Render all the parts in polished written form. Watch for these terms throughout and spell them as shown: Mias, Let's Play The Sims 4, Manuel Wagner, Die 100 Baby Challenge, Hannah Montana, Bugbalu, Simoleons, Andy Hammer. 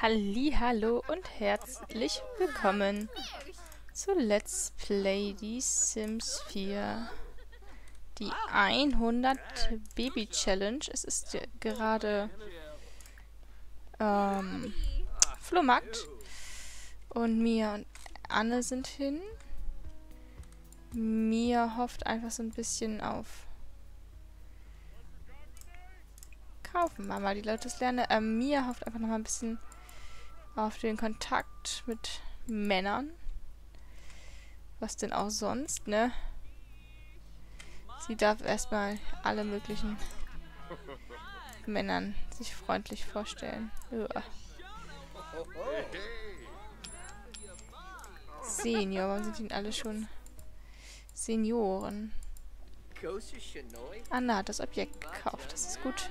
Hallihallo und herzlich willkommen zu Let's Play The Sims 4. Die 100 Baby Challenge. Es ist gerade Flohmarkt. Und Mia und Anne sind hin. Mia hofft einfach so ein bisschen auf Kaufen, Mama, die Leute das lernen. Mia hofft einfach nochmal ein bisschen auf den Kontakt mit Männern. Was denn auch sonst, ne? Sie darf erstmal alle möglichen Männern sich freundlich vorstellen. Uah. Senior, warum sind die denn alle schon Senioren? Anna hat das Objekt gekauft, das ist gut.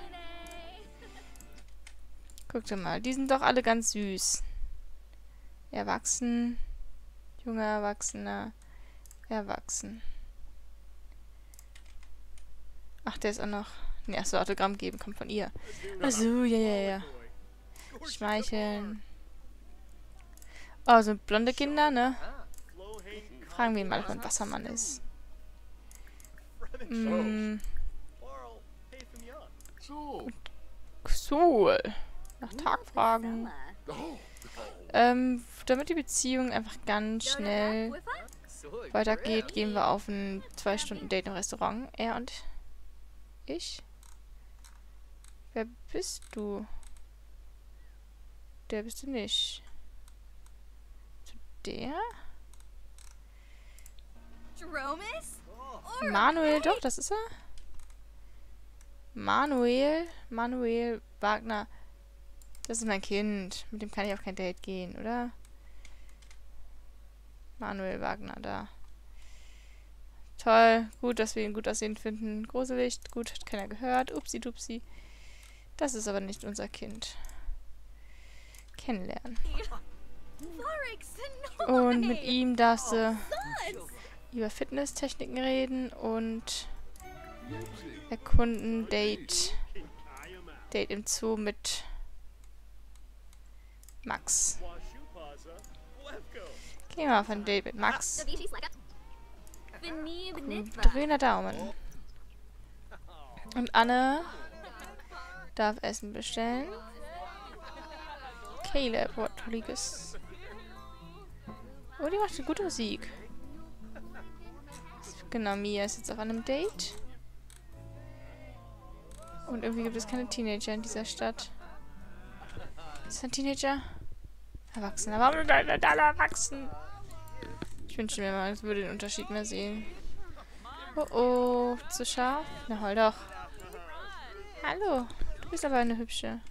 Guckt mal, die sind doch alle ganz süß. Erwachsen, junger Erwachsener, erwachsen. Ach, der ist auch noch... Ne, achso, Autogramm geben, kommt von ihr. Achso, ja. Schmeicheln. Oh, so blonde Kinder, ne? Fragen wir ihn mal, ob er ein Wassermann ist. Cool. Nach Tag fragen. Damit die Beziehung einfach ganz schnell weitergeht, gehen wir auf ein 2-Stunden-Date im Restaurant. Er und ich? Wer bist du? Der bist du nicht. Zu der? Manuel, doch, das ist er. Manuel Wagner. Das ist mein Kind. Mit dem kann ich auf kein Date gehen, oder? Manuel Wagner, da. Toll. Gut, dass wir ihn gut aussehen finden. Gruselig. Gut, hat keiner gehört. Upsi, dupsi. Das ist aber nicht unser Kind. Kennenlernen. Und mit ihm darfst du über Fitnesstechniken reden und erkunden. Date. Date im Zoo mit Max. Gehen wir auf ein Date mit Max. Grüner Daumen. Und Anne darf Essen bestellen. Caleb, what Tolliges. Oh, die macht eine gute Musik. Genau, Mia ist jetzt auf einem Date. Und irgendwie gibt es keine Teenager in dieser Stadt. Ist ein Teenager? Erwachsener. Warum sind alle erwachsen? Ich wünsche mir mal, ich würde den Unterschied mehr sehen. Oh, zu scharf? Na, hol doch. Hallo, du bist aber eine hübsche.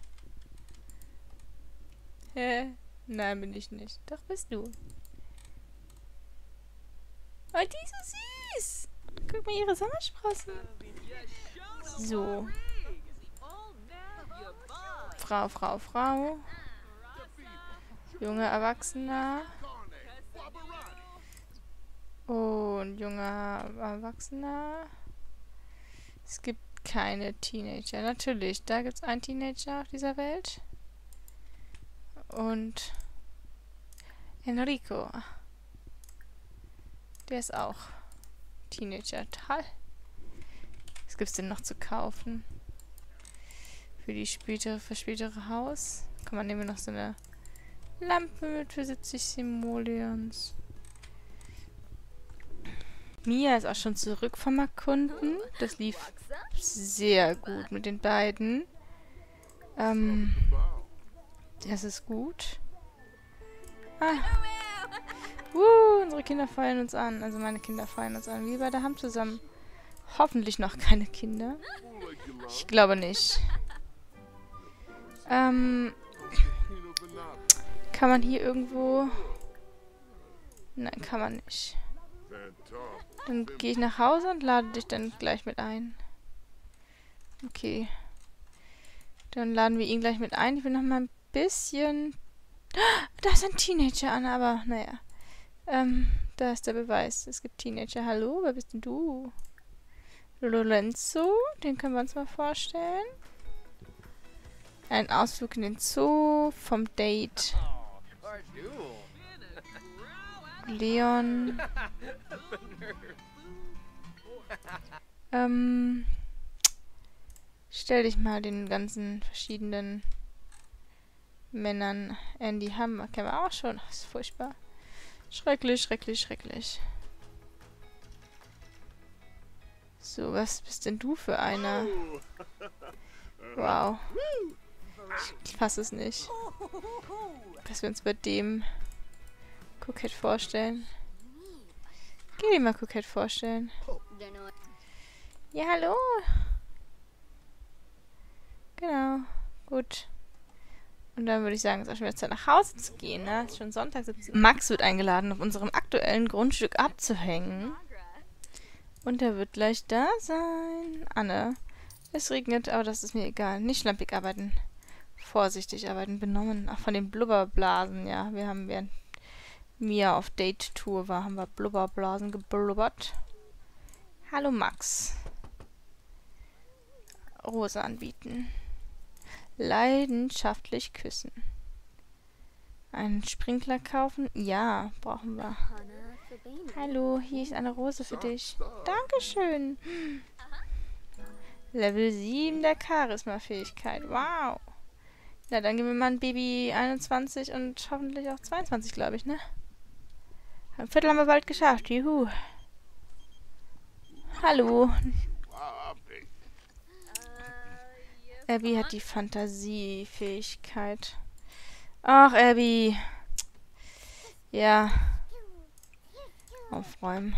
Hä? Nein, bin ich nicht. Doch, bist du. Oh, die ist so süß. Guck mal, ihre Sommersprossen. So. Frau. Junger Erwachsener. Und junger Erwachsener. Es gibt keine Teenager. Natürlich, da gibt es einen Teenager auf dieser Welt. Und Enrico. Der ist auch Teenager. Toll. Was gibt es denn noch zu kaufen? Für die spätere Haus. Kann man nehmen noch so eine Lampe mit für 70 Simoleons. Mia ist auch schon zurück vom Erkunden. Das lief sehr gut mit den beiden. Das ist gut. Unsere Kinder fallen uns an. Also meine Kinder fallen uns an. Wir beide haben zusammen hoffentlich noch keine Kinder. Ich glaube nicht. Kann man hier irgendwo... Nein, kann man nicht. Dann gehe ich nach Hause und lade dich dann gleich mit ein. Okay. Dann laden wir ihn gleich mit ein. Ich will noch mal ein bisschen... Da ist ein Teenager, Anna, aber naja. Da ist der Beweis. Es gibt Teenager. Hallo, wer bist denn du? Lorenzo, den können wir uns mal vorstellen. Ein Ausflug in den Zoo vom Date. Leon. Stell dich mal den ganzen verschiedenen Männern. Andy Hammer kennen wir auch schon. Das ist furchtbar. Schrecklich, schrecklich, schrecklich. So, was bist denn du für einer? Wow. Ich fasse es nicht. Dass wir uns bei dem kokett vorstellen. Geh dir mal kokett vorstellen. Ja, hallo. Genau. Gut. Und dann würde ich sagen, es ist auch schon wieder Zeit, nach Hause zu gehen. Ne? Es ist schon Sonntag. Max wird eingeladen, auf unserem aktuellen Grundstück abzuhängen. Und er wird gleich da sein. Anne. Es regnet, aber das ist mir egal. Nicht schlampig arbeiten. Vorsichtig arbeiten. Benommen. Auch von den Blubberblasen, ja. Wir haben, während Mia auf Date-Tour war, haben wir Blubberblasen geblubbert. Hallo Max. Rose anbieten. Leidenschaftlich küssen. Einen Sprinkler kaufen? Ja, brauchen wir. Hallo, hier ist eine Rose für dich. Dankeschön. Level 7 der Charisma-Fähigkeit. Wow. Na, dann geben wir mal ein Baby 21 und hoffentlich auch 22, glaube ich, ne? Ein Viertel haben wir bald geschafft. Juhu. Hallo. Abby hat die Fantasiefähigkeit. Ach, Abby. Ja. Aufräumen.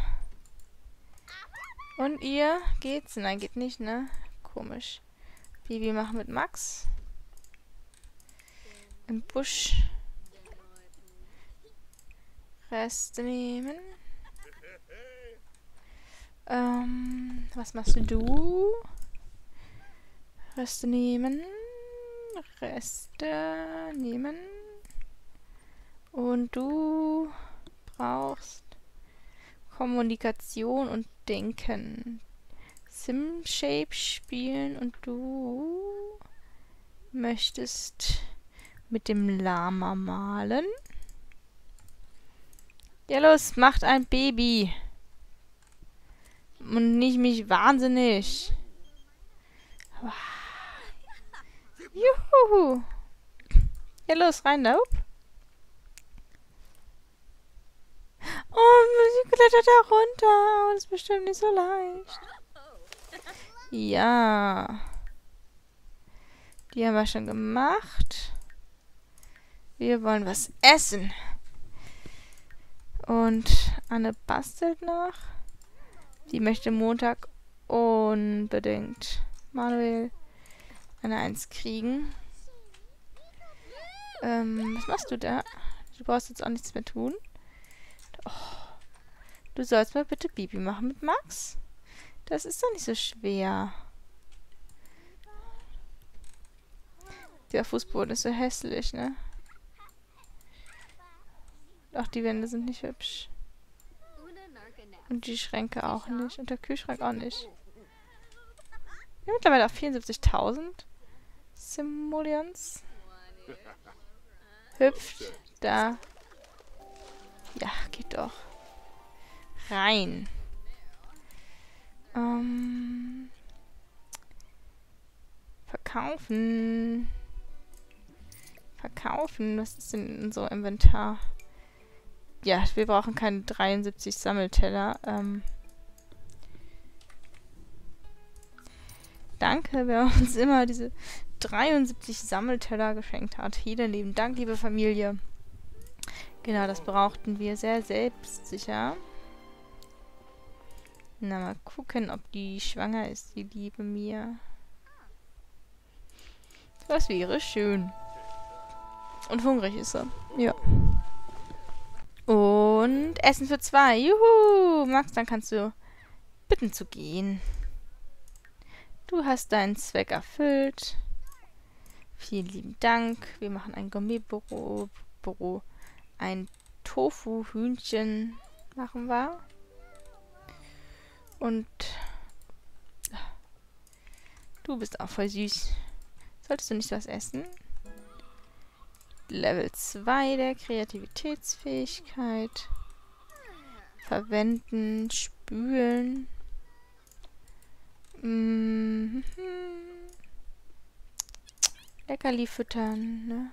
Und ihr? Geht's? Nein, geht nicht, ne? Komisch. Baby machen mit Max. Im Busch. Reste nehmen. Was machst du? Reste nehmen. Reste nehmen. Und du brauchst Kommunikation und Denken. Sim-Shape spielen und du möchtest mit dem Lama malen. Ja los, macht ein Baby. Und nicht mich wahnsinnig. Wow. Juhu. Ja los, rein da. Upp. Oh, sie klettert da runter. Das ist bestimmt nicht so leicht. Ja. Die haben wir schon gemacht. Wir wollen was essen. Und Anne bastelt noch. Die möchte Montag unbedingt Manuel eine 1 kriegen. Was machst du da? Du brauchst jetzt auch nichts mehr tun. Oh, du sollst mal bitte Baby machen mit Max. Das ist doch nicht so schwer. Der Fußboden ist so hässlich, ne? Auch die Wände sind nicht hübsch. Und die Schränke auch nicht. Und der Kühlschrank auch nicht. Wir haben mittlerweile auch 74.000 Simoleons. Hüpft da. Ja, geht doch. Rein. Verkaufen. Verkaufen. Was ist denn in so einem Inventar? Ja, wir brauchen keine 73 Sammelteller. Danke, wer uns immer diese 73 Sammelteller geschenkt hat. Vielen lieben Dank, liebe Familie. Genau, das brauchten wir sehr selbstsicher. Na, mal gucken, ob die schwanger ist, die liebe Mia. Das wäre schön. Und hungrig ist sie. Ja. Und Essen für 2. Juhu! Max, dann kannst du bitten zu gehen. Du hast deinen Zweck erfüllt. Vielen lieben Dank. Wir machen ein Gourmetbüro. Ein Tofu-Hühnchen machen wir. Und du bist auch voll süß. Solltest du nicht was essen? Level 2 der Kreativitätsfähigkeit. Verwenden, spülen. Mhm. Leckerli füttern, ne?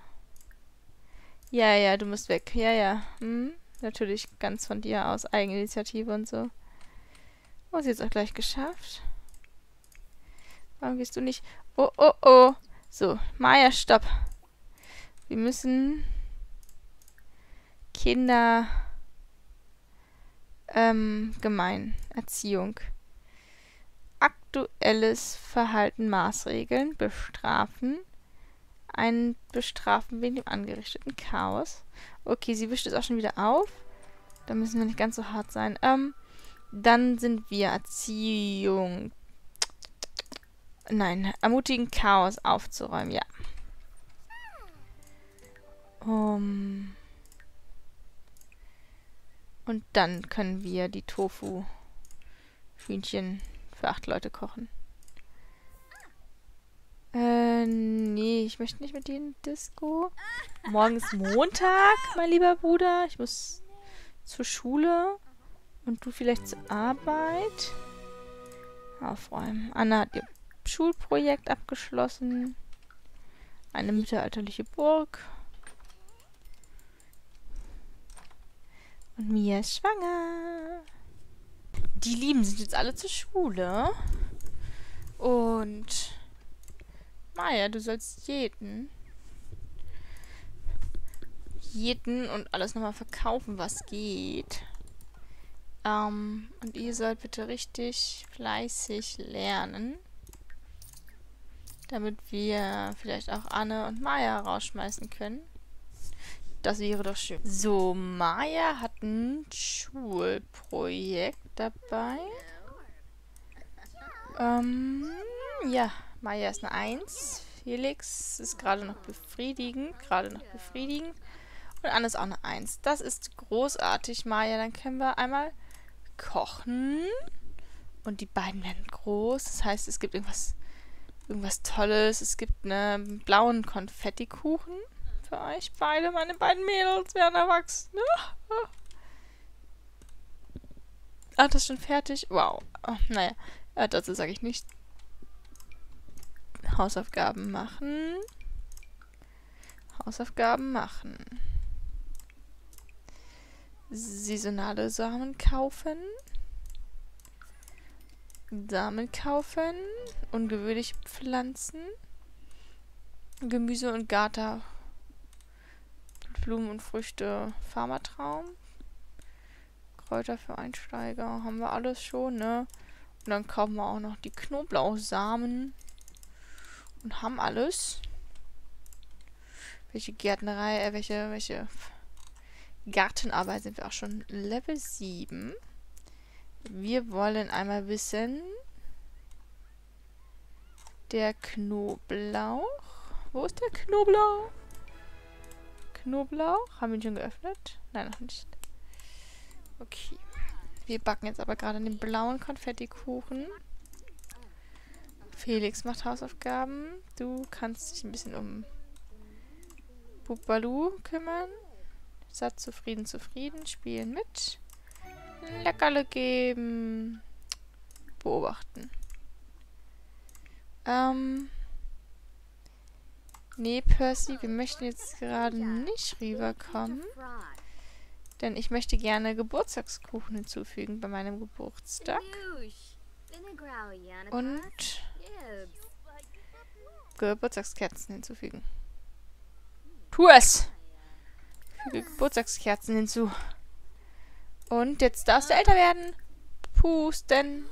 Ja, ja, du musst weg. Ja, ja. Hm? Natürlich ganz von dir aus. Eigeninitiative und so. Oh, sie hat es auch gleich geschafft. Warum gehst du nicht... Oh, oh, oh. So, Maya, stopp. Wir müssen... Kinder... Gemeinerziehung. Aktuelles Verhalten maßregeln, bestrafen. Einen bestrafen wegen dem angerichteten Chaos. Okay, sie wischt es auch schon wieder auf. Da müssen wir nicht ganz so hart sein. Dann sind wir Erziehung. Nein, ermutigen, Chaos aufzuräumen, ja. Und dann können wir die Tofu-Hühnchen für 8 Leute kochen. Nee, ich möchte nicht mit denen Disco. Morgen ist Montag, mein lieber Bruder. Ich muss zur Schule und du vielleicht zur Arbeit. Aufräumen. Anna hat ihr Schulprojekt abgeschlossen. Eine mittelalterliche Burg. Und Mia ist schwanger. Die Lieben sind jetzt alle zur Schule. Und... Maya, du sollst jeden und alles nochmal verkaufen, was geht. Und ihr sollt bitte richtig fleißig lernen, damit wir vielleicht auch Anne und Maya rausschmeißen können. Das wäre doch schön. So, Maya hat ein Schulprojekt dabei. Ja. Maya ist eine 1. Felix ist gerade noch befriedigend. Und Anne ist auch eine 1. Das ist großartig, Maya. Dann können wir einmal kochen. Und die beiden werden groß. Das heißt, es gibt irgendwas Tolles. Es gibt einen blauen Konfettikuchen für euch beide. Meine beiden Mädels werden erwachsen. Ah, das ist schon fertig? Wow. Oh, naja, dazu sage ich nichts. Hausaufgaben machen. Saisonale Samen kaufen. Ungewöhnliche Pflanzen. Gemüse und Garten. Blumen und Früchte. Farmertraum. Kräuter für Einsteiger. Haben wir alles schon, ne? Und dann kaufen wir auch noch die Knoblauchsamen. Und haben alles. Welche Gärtnerei, welche Gartenarbeit sind wir auch schon? Level 7. Wir wollen einmal wissen, der Knoblauch. Wo ist der Knoblauch? Haben wir ihn schon geöffnet? Nein, noch nicht. Okay. Wir backen jetzt aber gerade den blauen Konfettikuchen. Felix macht Hausaufgaben. Du kannst dich ein bisschen um Bugbalu kümmern. Satt, zufrieden. Spielen mit. Leckerle geben. Beobachten. Nee, Percy, wir möchten jetzt gerade nicht rüberkommen. Denn ich möchte gerne Geburtstagskuchen hinzufügen bei meinem Geburtstag. Und... Geburtstagskerzen hinzufügen. Tu es! Füge Geburtstagskerzen hinzu. Und jetzt darfst du älter werden. Pusten.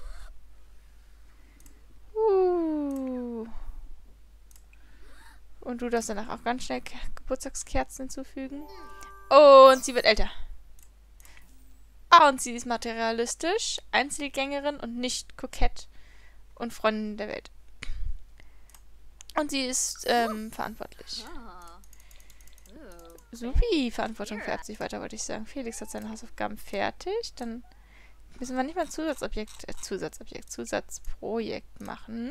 Und du darfst danach auch ganz schnell Geburtstagskerzen hinzufügen. Und sie wird älter. Ah, und sie ist materialistisch, Einzelgängerin und nicht kokett und Freundin der Welt. Und sie ist verantwortlich. Supi, Verantwortung fährt sich weiter, wollte ich sagen. Felix hat seine Hausaufgaben fertig. Dann müssen wir nicht mal Zusatzprojekt machen.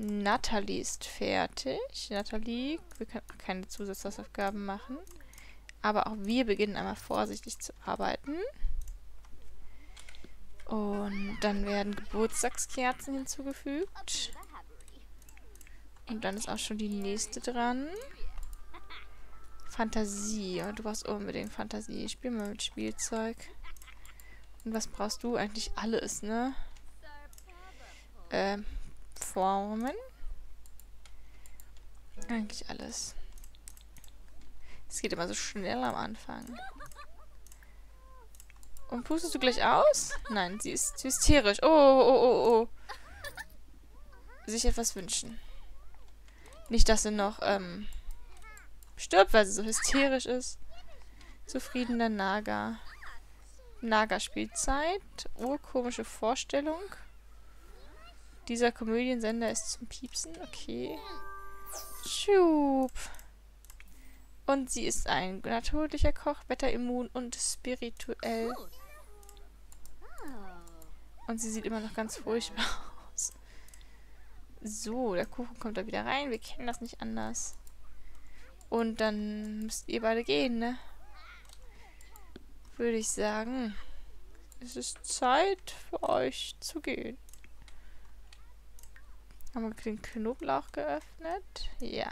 Natalie ist fertig. Natalie, wir können auch keine Zusatzhausaufgaben machen. Aber auch wir beginnen einmal vorsichtig zu arbeiten. Und dann werden Geburtstagskerzen hinzugefügt. Und dann ist auch schon die nächste dran. Fantasie. Du brauchst unbedingt Fantasie. Spiel mal mit Spielzeug. Und was brauchst du? Eigentlich alles, ne? Formen. Eigentlich alles. Es geht immer so schnell am Anfang. Und pustest du gleich aus? Nein, sie ist hysterisch. Oh, oh, oh, oh. Sich etwas wünschen. Nicht, dass sie noch stirbt, weil sie so hysterisch ist. Zufriedener Naga. Naga-Spielzeit. Urkomische Vorstellung. Dieser Komödiensender ist zum Piepsen. Okay. Schub. Und sie ist ein natürlicher Koch, wetterimmun und spirituell. Und sie sieht immer noch ganz furchtbar aus. So, der Kuchen kommt da wieder rein. Wir kennen das nicht anders. Und dann müsst ihr beide gehen, ne? Würde ich sagen. Es ist Zeit für euch zu gehen. Haben wir den Knoblauch geöffnet? Ja.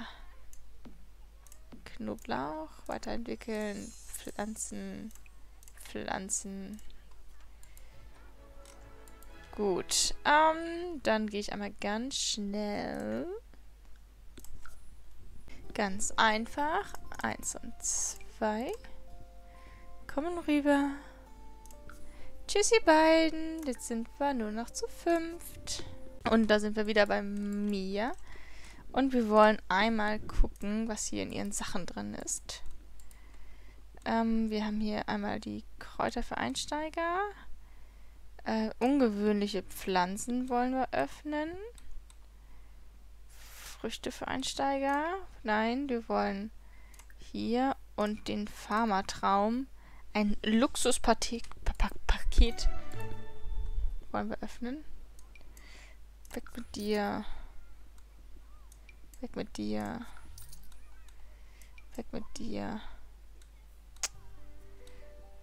Knoblauch, weiterentwickeln, Pflanzen. Gut, dann gehe ich einmal ganz schnell. Ganz einfach. 1 und 2. Kommen rüber. Tschüss, ihr beiden. Jetzt sind wir nur noch zu 5. Und da sind wir wieder bei Mia. Und wir wollen einmal gucken, was hier in ihren Sachen drin ist. Wir haben hier einmal die Kräuter für Einsteiger. Ungewöhnliche Pflanzen wollen wir öffnen. Früchte für Einsteiger. Nein, wir wollen hier und den Farmertraum. Ein Luxuspaket wollen wir öffnen. Weg mit dir. Weg mit dir. Weg mit dir.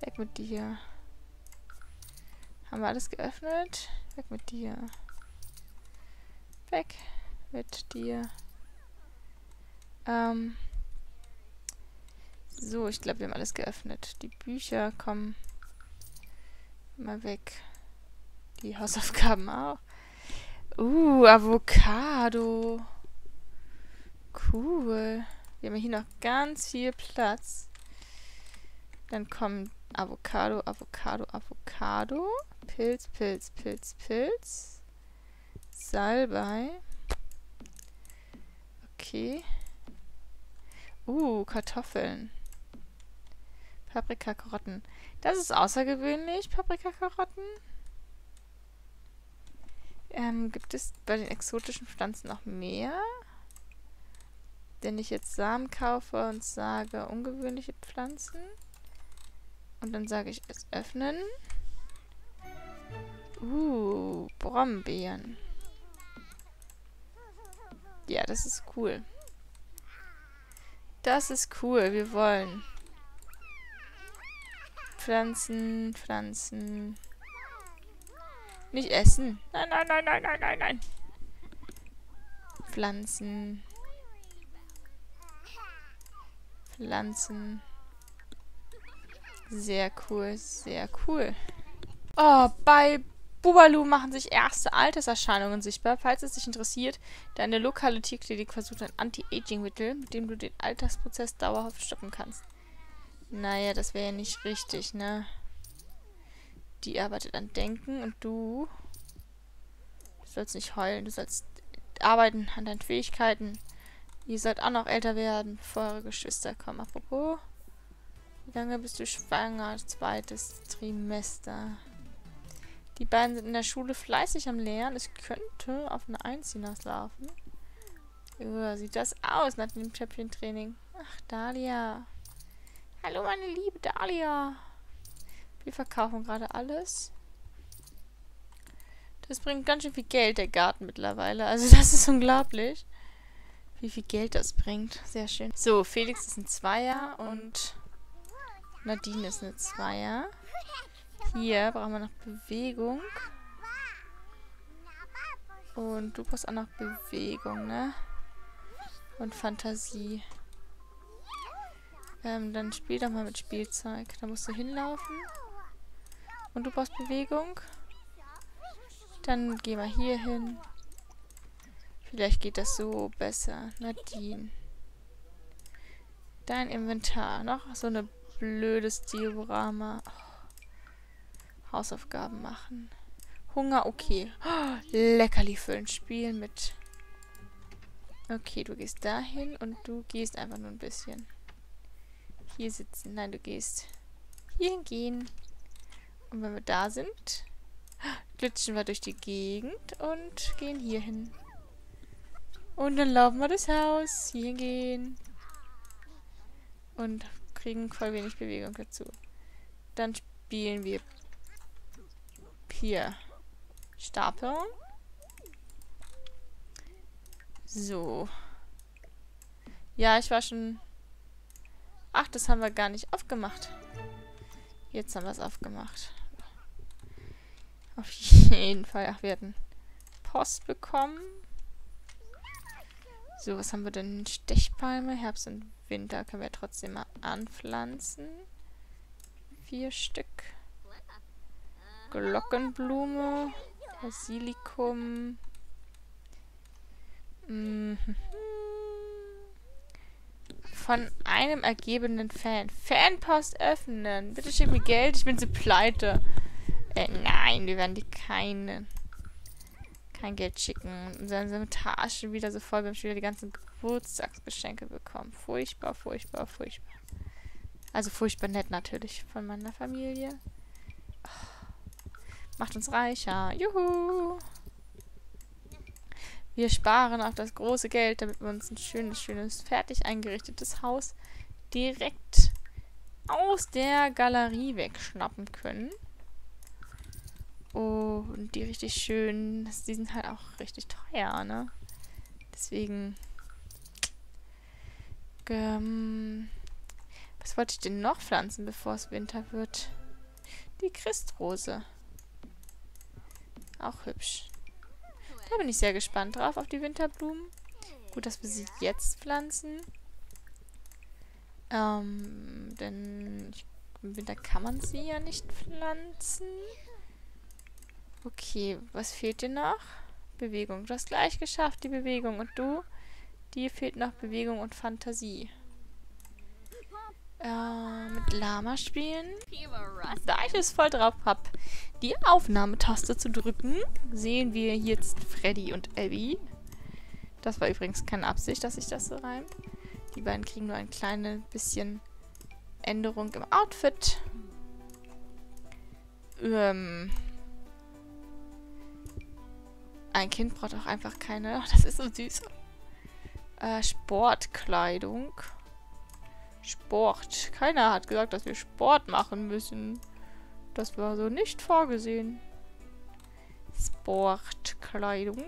Weg mit dir. Haben wir alles geöffnet? Weg mit dir. Weg mit dir. So, ich glaube, wir haben alles geöffnet. Die Bücher kommen mal weg. Die Hausaufgaben auch. Avocado. Cool. Wir haben hier noch ganz viel Platz. Dann kommen Avocado. Pilz. Salbei. Okay. Kartoffeln. Paprikakarotten. Das ist außergewöhnlich, Paprikakarotten. Gibt es bei den exotischen Pflanzen noch mehr? Wenn ich jetzt Samen kaufe und sage ungewöhnliche Pflanzen und dann sage ich es öffnen. Brombeeren. Ja, das ist cool. Das ist cool. Wir wollen Pflanzen. Nicht essen. Nein. Pflanzen. Sehr cool. Oh, bei Bubalu machen sich erste Alterserscheinungen sichtbar. Falls es dich interessiert, deine lokale Tierklinik versucht ein Anti-Aging-Mittel, mit dem du den Altersprozess dauerhaft stoppen kannst. Naja, das wäre ja nicht richtig, ne? Die arbeitet an Denken und du sollst nicht heulen, du sollst arbeiten an deinen Fähigkeiten. Ihr sollt auch noch älter werden, bevor eure Geschwister kommen. Apropos, wie lange bist du schwanger? 2. Trimester. Die beiden sind in der Schule fleißig am Lernen. Es könnte auf eine 1 hinauslaufen. Sieht das aus nach dem Töpfchentraining. Ach, Dahlia. Hallo, meine liebe Dahlia. Wir verkaufen gerade alles. Das bringt ganz schön viel Geld, der Garten mittlerweile. Also das ist unglaublich, wie viel Geld das bringt. Sehr schön. So, Felix ist ein Zweier und Nadine ist eine Zweier. Hier brauchen wir noch Bewegung. Und du brauchst auch noch Bewegung, ne? Und Fantasie. Dann spiel doch mal mit Spielzeug. Da musst du hinlaufen. Und du brauchst Bewegung. Dann gehen wir hier hin. Vielleicht geht das so besser. Nadine. Dein Inventar. Noch so ein blödes Diorama. Oh. Hausaufgaben machen. Hunger, okay. Oh, Leckerli füllen. Spielen mit... Okay, du gehst dahin und du gehst einfach nur ein bisschen. Hier sitzen. Nein, du gehst hierhin gehen. Und wenn wir da sind, glitschen wir durch die Gegend und gehen hier hin. Und dann laufen wir das Haus. Hier gehen. Und kriegen voll wenig Bewegung dazu. Dann spielen wir hier Stapeln. So. Ja, ich war schon... Ach, das haben wir gar nicht aufgemacht. Jetzt haben wir es aufgemacht. Auf jeden Fall. Ach, wir hatten Post bekommen. So, was haben wir denn? Stechpalme, Herbst und Winter können wir trotzdem mal anpflanzen. 4 Stück. Glockenblume, Basilikum. Von einem ergebenen Fan. Fanpost öffnen. Bitte schick mir Geld, ich bin so pleite. Nein, wir werden dir kein Geld schicken. Unsere Inventar ist schon wieder so voll. Wir haben schon wieder die ganzen Geburtstagsgeschenke bekommen. Furchtbar, furchtbar, furchtbar. Also furchtbar nett natürlich von meiner Familie. Oh, macht uns reicher. Juhu! Wir sparen auf das große Geld, damit wir uns ein schönes, fertig eingerichtetes Haus direkt aus der Galerie wegschnappen können. Und die richtig schön, die sind halt auch richtig teuer, ne? Deswegen... was wollte ich denn noch pflanzen, bevor es Winter wird? Die Christrose. Auch hübsch. Da bin ich sehr gespannt drauf, auf die Winterblumen. Gut, dass wir sie jetzt pflanzen. Denn im Winter kann man sie ja nicht pflanzen. Okay, was fehlt dir noch? Bewegung. Du hast gleich geschafft, die Bewegung. Und du? Dir fehlt noch Bewegung und Fantasie. Mit Lama spielen. Da ich es voll drauf habe, die Aufnahmetaste zu drücken, sehen wir jetzt Freddy und Abby. Das war übrigens keine Absicht, dass sich das so reimt. Die beiden kriegen nur ein kleines bisschen Änderung im Outfit. Ein Kind braucht auch einfach keine... Oh, das ist so süß. Sportkleidung. Sport. Keiner hat gesagt, dass wir Sport machen müssen. Das war so nicht vorgesehen. Sportkleidung.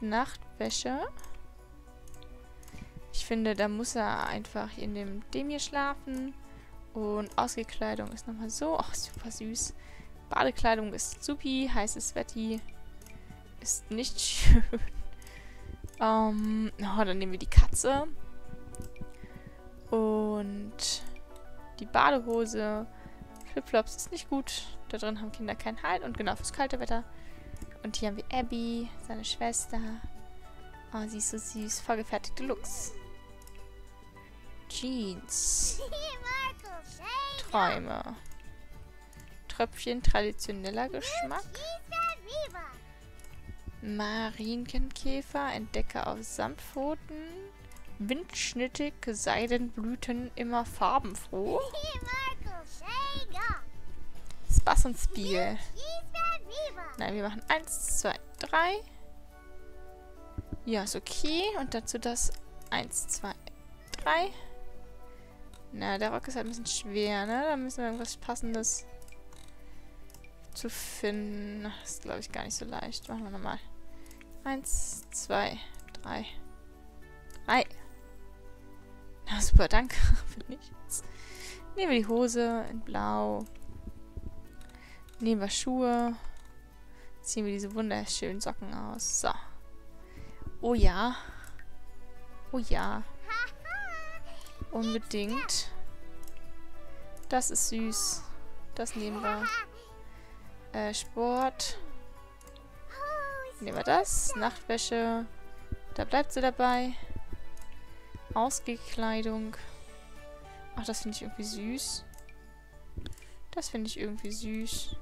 Nachtwäsche. Ich finde, da muss er einfach in dem hier schlafen. Und Ausgekleidung ist nochmal so. Ach, super süß. Badekleidung ist supi. Heißes Wetter ist nicht schön. Dann nehmen wir die Katze. Und die Badehose. Flipflops ist nicht gut. Da drin haben Kinder keinen Halt. Und genau, fürs kalte Wetter. Und hier haben wir Abby, seine Schwester. Oh, sie ist so süß. Vorgefertigte Looks. Jeans. Träume. Tröpfchen, traditioneller Geschmack. Marienkäfer, Entdecker auf Samtpfoten, windschnittig, Seidenblüten, immer farbenfroh. Spaß und Spiel. Nein, wir machen 1, 2, 3. Ja, ist okay. Und dazu das 1, 2, 3. Na, der Rock ist halt ein bisschen schwer, ne? Da müssen wir irgendwas Passendes zu finden. Das ist, glaube ich, gar nicht so leicht. Machen wir nochmal. 1, 2, 3. 3. Na super, danke für nichts. Nehmen wir die Hose in Blau. Nehmen wir Schuhe. Ziehen wir diese wunderschönen Socken aus. So. Oh ja. Oh ja. Unbedingt. Das ist süß. Das nehmen wir. Sport. Nehmen wir das. Nachtwäsche. Da bleibt sie dabei. Ausgekleidung. Ach, das finde ich irgendwie süß. Das finde ich irgendwie süß.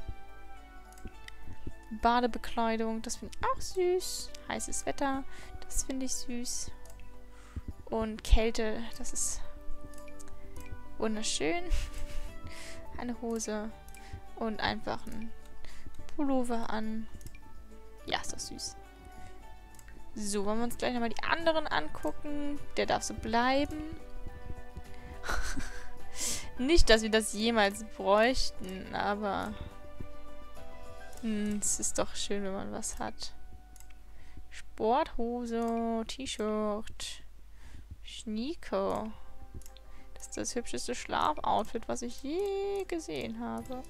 Badebekleidung. Das finde ich auch süß. Heißes Wetter. Das finde ich süß. Und Kälte. Das ist wunderschön. Eine Hose. Und einfach einen Pullover an. Ja, ist doch süß. So, wollen wir uns gleich nochmal die anderen angucken. Der darf so bleiben. Nicht, dass wir das jemals bräuchten, aber es ist doch schön, wenn man was hat. Sporthose, T-Shirt, Sneaker. Das ist das hübscheste Schlafoutfit, was ich je gesehen habe.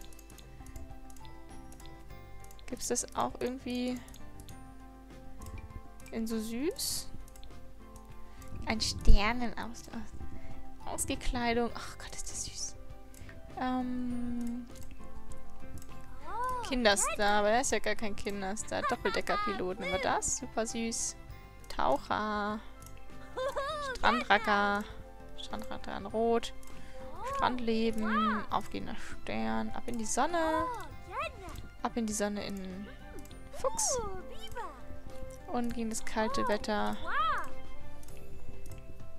Gibt es das auch irgendwie in so süß? Ein Sternenausdruck. Ausgekleidung. Ach Gott, ist das süß. Kinderstar. Aber er ist ja gar kein Kinderstar. Doppeldeckerpilot. Nehmen wir das. Super süß. Taucher. Strandracker. Strandracker in Rot. Strandleben. Aufgehender Stern. Ab in die Sonne. Ab in die Sonne in Fuchs. Und gegen das kalte Wetter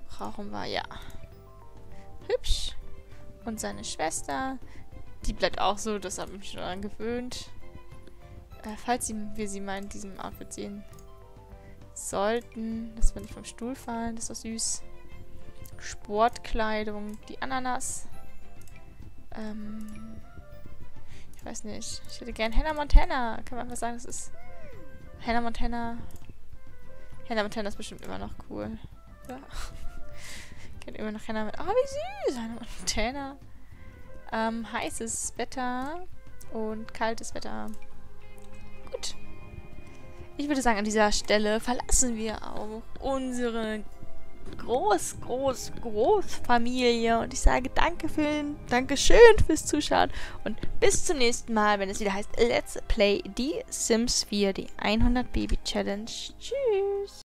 brauchen wir, ja. Hübsch. Und seine Schwester. Die bleibt auch so. Das habe ich mich schon daran gewöhnt. Falls wir sie mal in diesem Outfit sehen sollten. Dass wir nicht vom Stuhl fallen. Das ist doch süß. Sportkleidung. Die Ananas. Ich weiß nicht. Ich hätte gern Hannah Montana. Kann man einfach sagen, das ist Hannah Montana. Hannah Montana ist bestimmt immer noch cool. Ja. Immer noch Hannah mit. Oh, wie süß! Hannah Montana. Heißes Wetter und kaltes Wetter. Gut. Ich würde sagen, an dieser Stelle verlassen wir auch unsere Großfamilie. Und ich sage Dankeschön fürs Zuschauen. Und bis zum nächsten Mal, wenn es wieder heißt Let's Play die Sims 4, die 100 Baby Challenge. Tschüss!